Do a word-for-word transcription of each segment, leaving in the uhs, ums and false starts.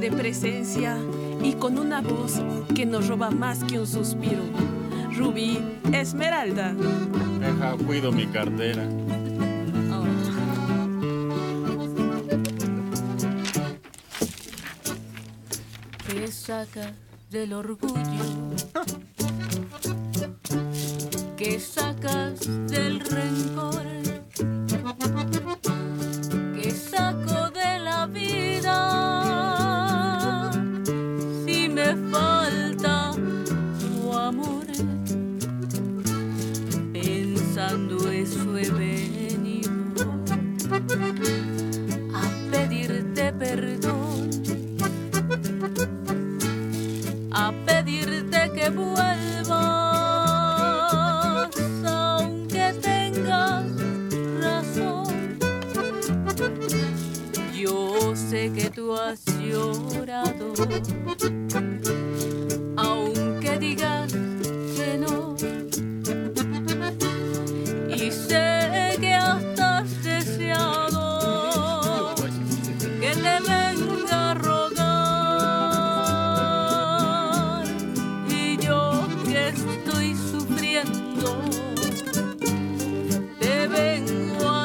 de presencia y con una voz que nos roba más que un suspiro. Rubí Esmeralda. Deja, cuido mi cartera. Oh. Te saca del orgullo, que sacas del rencor, que saco de la vida, si me falta tu amor. Pensando eso he venido a pedirte perdón, a pedirte que vuelvas. Sé que tú has llorado, aunque digas que no, y sé que hasta has deseado que te venga a rogar, y yo que estoy sufriendo te vengo a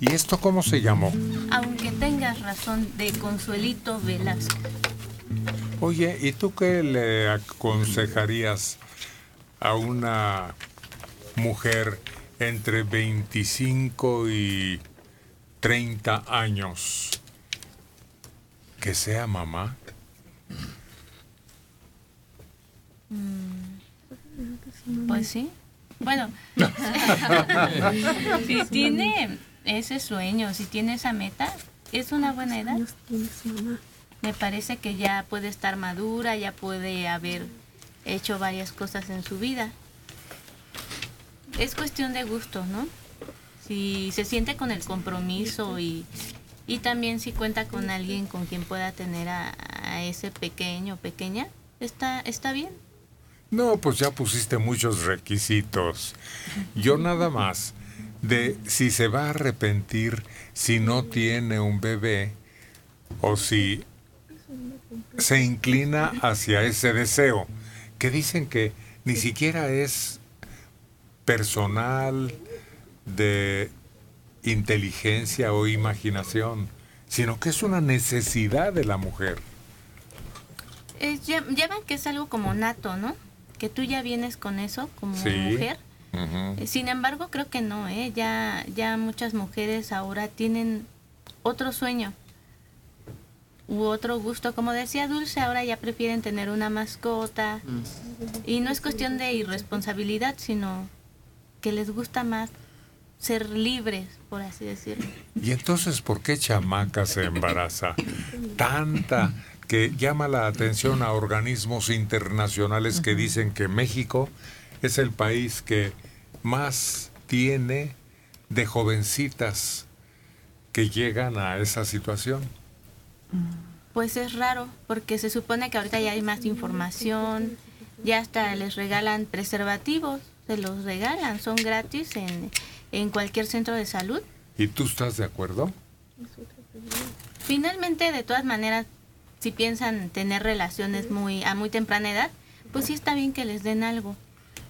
¿Esto cómo se llamó? Aunque tengas razón, de Consuelito Velázquez. Oye, ¿y tú qué le aconsejarías a una mujer entre veinticinco y treinta años? ¿Que sea mamá? Pues sí. Bueno, si tiene ese sueño, si tiene esa meta, es una buena edad. Me parece que ya puede estar madura, ya puede haber hecho varias cosas en su vida. Es cuestión de gusto, ¿no? Si se siente con el compromiso y, y también si cuenta con alguien con quien pueda tener a, a ese pequeño o pequeña, está, está bien. No, pues ya pusiste muchos requisitos. Yo nada más. De si se va a arrepentir si no tiene un bebé o si se inclina hacia ese deseo, que dicen que ni siquiera es personal de inteligencia o imaginación, sino que es una necesidad de la mujer. Eh, ya, ya ven que es algo como nato, ¿no? Que tú ya vienes con eso como sí. mujer. Uh-huh. Sin embargo, creo que no, ¿eh? Ya, ya muchas mujeres ahora tienen otro sueño. u otro gusto. Como decía Dulce, ahora ya prefieren tener una mascota. Mm. Y no es cuestión de irresponsabilidad, sino que les gusta más ser libres, por así decirlo. Y entonces, ¿por qué chamaca se embaraza? Tanta que llama la atención a organismos internacionales que dicen que México es el país que más tiene de jovencitas que llegan a esa situación. Pues es raro, porque se supone que ahorita ya hay más información, ya hasta les regalan preservativos, se los regalan, son gratis en, en cualquier centro de salud. ¿Y tú estás de acuerdo? Finalmente, de todas maneras, si piensan tener relaciones muy a muy temprana edad, pues sí está bien que les den algo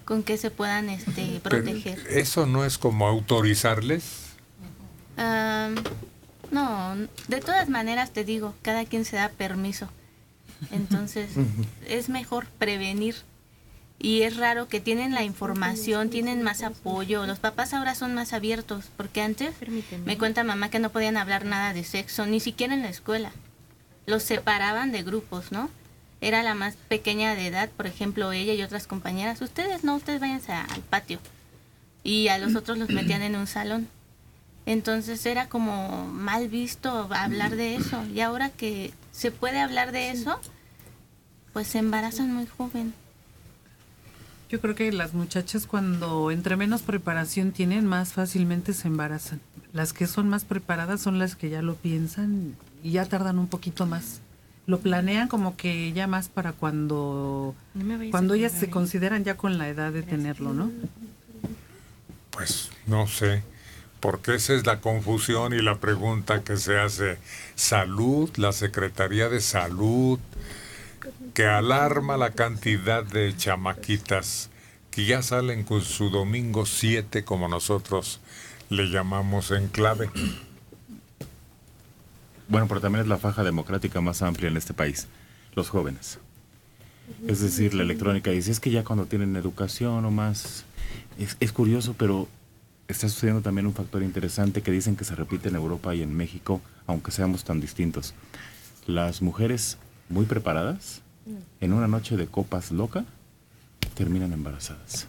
con que se puedan este, proteger. Pero ¿eso no es como autorizarles? Um, no, de todas maneras te digo, cada quien se da permiso. Entonces, es mejor prevenir. Y es raro que tienen la información, tienen más apoyo. Los papás ahora son más abiertos, porque antes me cuenta mamá que no podían hablar nada de sexo, ni siquiera en la escuela. Los separaban de grupos, ¿no? Era la más pequeña de edad, por ejemplo, ella y otras compañeras. Ustedes no, ustedes váyanse al patio. Y a los otros los metían en un salón. Entonces era como mal visto hablar de eso. Y ahora que se puede hablar de eso, pues se embarazan muy joven. Yo creo que las muchachas, cuando entre menos preparación tienen, más fácilmente se embarazan. Las que son más preparadas son las que ya lo piensan y ya tardan un poquito más. Lo planean como que ya más para cuando, no cuando ellas se consideran ya con la edad de tenerlo, ¿no? Pues no sé, porque esa es la confusión y la pregunta que se hace. Salud, la Secretaría de Salud, que alarma la cantidad de chamaquitas que ya salen con su domingo siete, como nosotros le llamamos en clave. Bueno, pero también es la faja democrática más amplia en este país, los jóvenes. Es decir, la electrónica dice, es que ya cuando tienen educación o más... Es, es curioso, pero está sucediendo también un factor interesante que dicen que se repite en Europa y en México, aunque seamos tan distintos. Las mujeres muy preparadas, en una noche de copas loca, terminan embarazadas.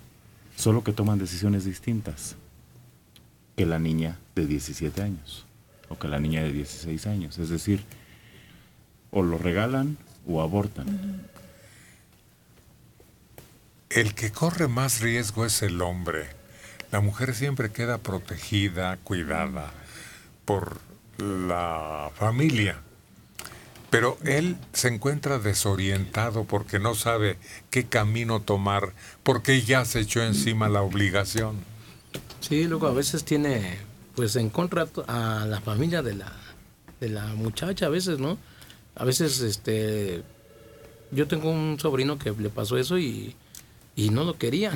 Solo que toman decisiones distintas que la niña de diecisiete años. O que la niña de dieciséis años, es decir, o lo regalan o abortan. El que corre más riesgo es el hombre. La mujer siempre queda protegida, cuidada por la familia. Pero él se encuentra desorientado porque no sabe qué camino tomar, porque ya se echó encima la obligación. Sí, luego a veces tiene... pues en contra a la familia de la de la muchacha a veces, ¿no? A veces, este... yo tengo un sobrino que le pasó eso y, y no lo querían.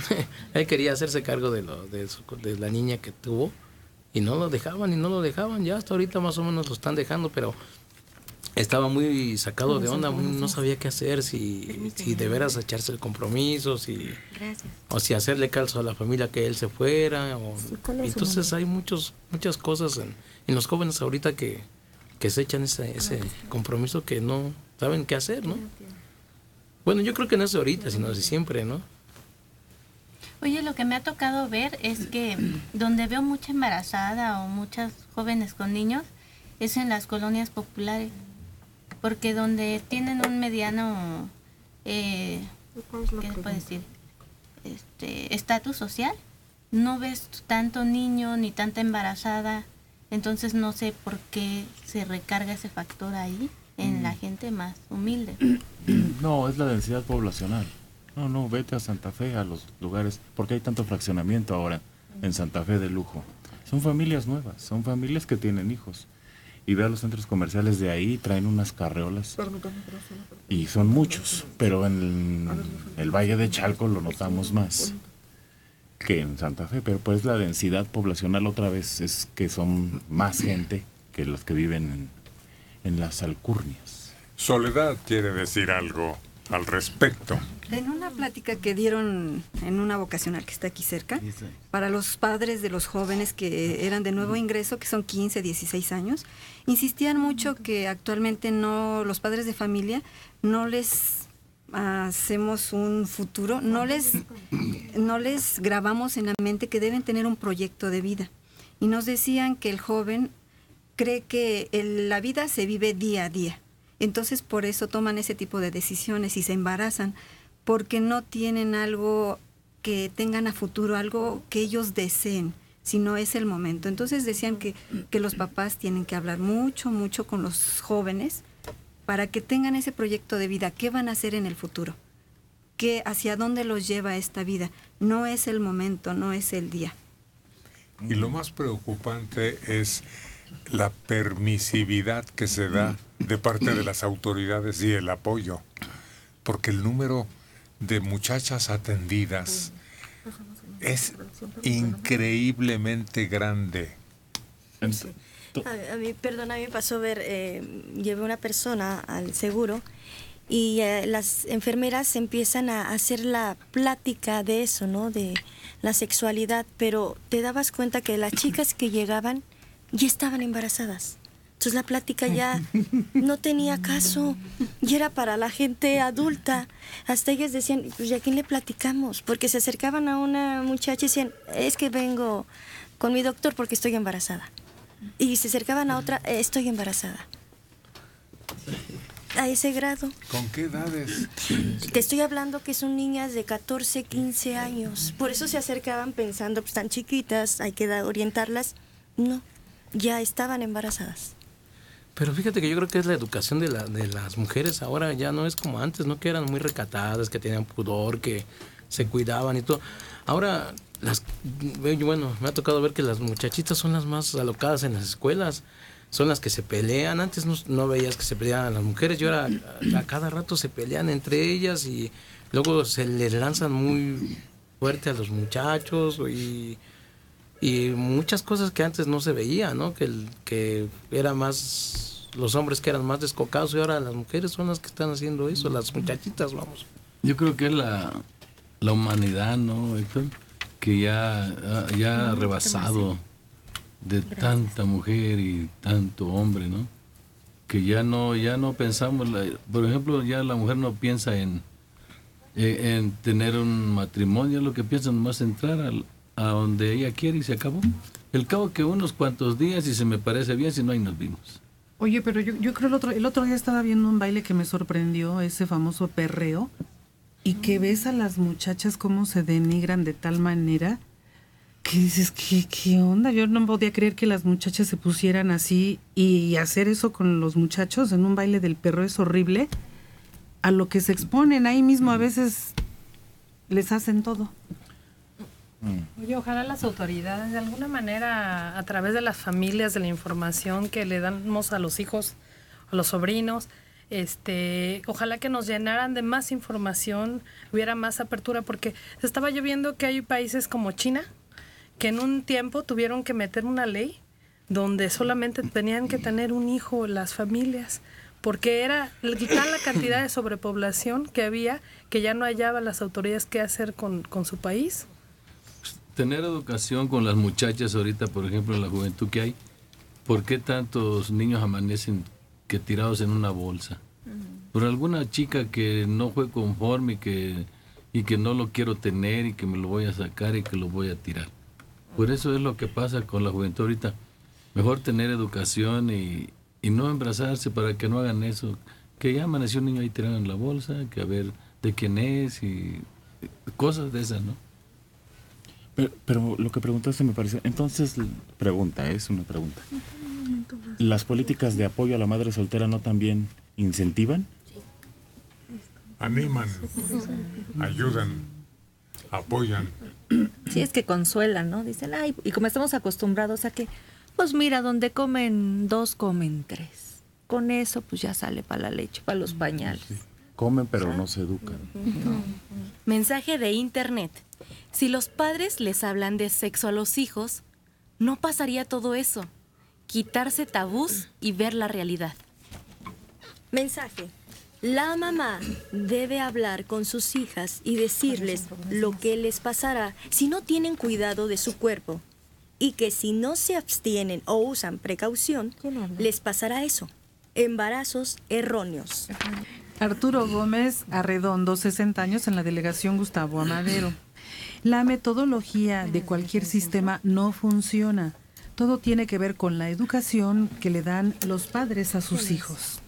Él quería hacerse cargo de, lo, de, su, de la niña que tuvo y no lo dejaban y no lo dejaban. Ya hasta ahorita más o menos lo están dejando, pero estaba muy sacado de onda, muy, no sabía qué hacer, si, si de veras echarse el compromiso, si, o si hacerle caso a la familia que él se fuera. O, entonces hay muchos, muchas cosas en, en los jóvenes ahorita que, que se echan ese, ese compromiso que no saben qué hacer, ¿no? Bueno, yo creo que no es ahorita, sino de siempre, ¿no? Oye, lo que me ha tocado ver es que donde veo mucha embarazada o muchas jóvenes con niños es en las colonias populares. Porque donde tienen un mediano, eh, ¿qué se puede decir? Este, estatus social, no ves tanto niño ni tanta embarazada. Entonces no sé por qué se recarga ese factor ahí en mm. la gente más humilde. No, es la densidad poblacional. No, no, vete a Santa Fe, a los lugares, porque hay tanto fraccionamiento ahora en Santa Fe de lujo. Son familias nuevas, son familias que tienen hijos. Y ve a los centros comerciales de ahí, traen unas carreolas. Y son muchos, pero en el, el Valle de Chalco lo notamos más que en Santa Fe. Pero pues la densidad poblacional otra vez es que son más gente que los que viven en, en las alcurnias. Soledad quiere decir algo al respecto. En una plática que dieron en una vocacional que está aquí cerca, para los padres de los jóvenes que eran de nuevo ingreso, que son quince, dieciséis años, insistían mucho que actualmente no, los padres de familia no les hacemos un futuro, no les, no les grabamos en la mente que deben tener un proyecto de vida. Y nos decían que el joven cree que el, la vida se vive día a día. Entonces por eso toman ese tipo de decisiones y se embarazan, porque no tienen algo que tengan a futuro, algo que ellos deseen, si no es el momento. Entonces decían que, que los papás tienen que hablar mucho, mucho con los jóvenes para que tengan ese proyecto de vida. ¿Qué van a hacer en el futuro? ¿Qué, hacia dónde los lleva esta vida? No es el momento, no es el día. Y lo más preocupante es la permisividad que se da de parte de las autoridades y el apoyo, porque el número de muchachas atendidas es increíblemente grande. A, a mí, perdón, a mí me pasó ver, eh, llevé una persona al seguro y eh, las enfermeras empiezan a hacer la plática de eso, ¿no? De la sexualidad, pero te dabas cuenta que las chicas que llegaban ya estaban embarazadas. Entonces la plática ya no tenía caso y era para la gente adulta. Hasta ellas decían, pues ¿a quién le platicamos? Porque se acercaban a una muchacha y decían, es que vengo con mi doctor porque estoy embarazada. Y se acercaban a otra, estoy embarazada. A ese grado. ¿Con qué edades? Te estoy hablando que son niñas de catorce, quince años. Por eso se acercaban pensando, pues están chiquitas, hay que orientarlas. No, ya estaban embarazadas. Pero fíjate que yo creo que es la educación de, la, de las mujeres ahora, ya no es como antes, ¿no? Que eran muy recatadas, que tenían pudor, que se cuidaban y todo. Ahora, las, bueno, me ha tocado ver que las muchachitas son las más alocadas en las escuelas, son las que se pelean. Antes no, no veías que se peleaban las mujeres, y ahora a, a cada rato se pelean entre ellas y luego se les lanzan muy fuerte a los muchachos y... Y muchas cosas que antes no se veía, ¿no? Que, que era más los hombres que eran más descocados y ahora las mujeres son las que están haciendo eso, las muchachitas, vamos. Yo creo que es la, la humanidad, ¿no, Héctor? Que ya, ya ha rebasado de tanta mujer y tanto hombre, ¿no? Que ya no, ya no pensamos, la, por ejemplo, ya la mujer no piensa en, en, en tener un matrimonio, lo que piensa nomás entrar al... a donde ella quiere y se acabó. El cabo que unos cuantos días y se me parece bien, si no ahí nos vimos. Oye, pero yo, yo creo el otro, el otro día estaba viendo un baile que me sorprendió, ese famoso perreo, y que ves a las muchachas cómo se denigran de tal manera que dices, ¿qué, qué onda? Yo no podía creer que las muchachas se pusieran así y hacer eso con los muchachos en un baile del perreo es horrible. A lo que se exponen ahí mismo a veces les hacen todo. Oye, ojalá las autoridades de alguna manera a través de las familias, de la información que le damos a los hijos, a los sobrinos, este, ojalá que nos llenaran de más información, hubiera más apertura, porque se estaba lloviendo que hay países como China que en un tiempo tuvieron que meter una ley donde solamente tenían que tener un hijo las familias, porque era tal la cantidad de sobrepoblación que había que ya no hallaba las autoridades qué hacer con, con su país. Tener educación con las muchachas ahorita, por ejemplo, en la juventud que hay. ¿Por qué tantos niños amanecen que tirados en una bolsa? Por alguna chica que no fue conforme y que, y que no lo quiero tener y que me lo voy a sacar y que lo voy a tirar. Por eso es lo que pasa con la juventud ahorita. Mejor tener educación y, y no embrazarse para que no hagan eso. Que ya amaneció un niño ahí tirado en la bolsa, que a ver de quién es y cosas de esas, ¿no? Pero, pero lo que preguntaste me parece... Entonces, pregunta, es una pregunta. ¿Las políticas de apoyo a la madre soltera no también incentivan? Animan, ayudan, apoyan. Sí, es que consuelan, ¿no? Dicen, ay, y como estamos acostumbrados a que... Pues mira, donde comen dos, comen tres. Con eso, pues ya sale para la leche, para los pañales. Sí. Comen, pero no se educan. No. Mensaje de internet. Si los padres les hablan de sexo a los hijos, no pasaría todo eso. Quitarse tabús y ver la realidad. Mensaje. La mamá debe hablar con sus hijas y decirles lo que les pasará si no tienen cuidado de su cuerpo, y que si no se abstienen o usan precaución, les pasará eso, embarazos erróneos. Arturo Gómez Arredondo, sesenta años, en la delegación Gustavo Amadero. La metodología de cualquier sistema no funciona. Todo tiene que ver con la educación que le dan los padres a sus hijos.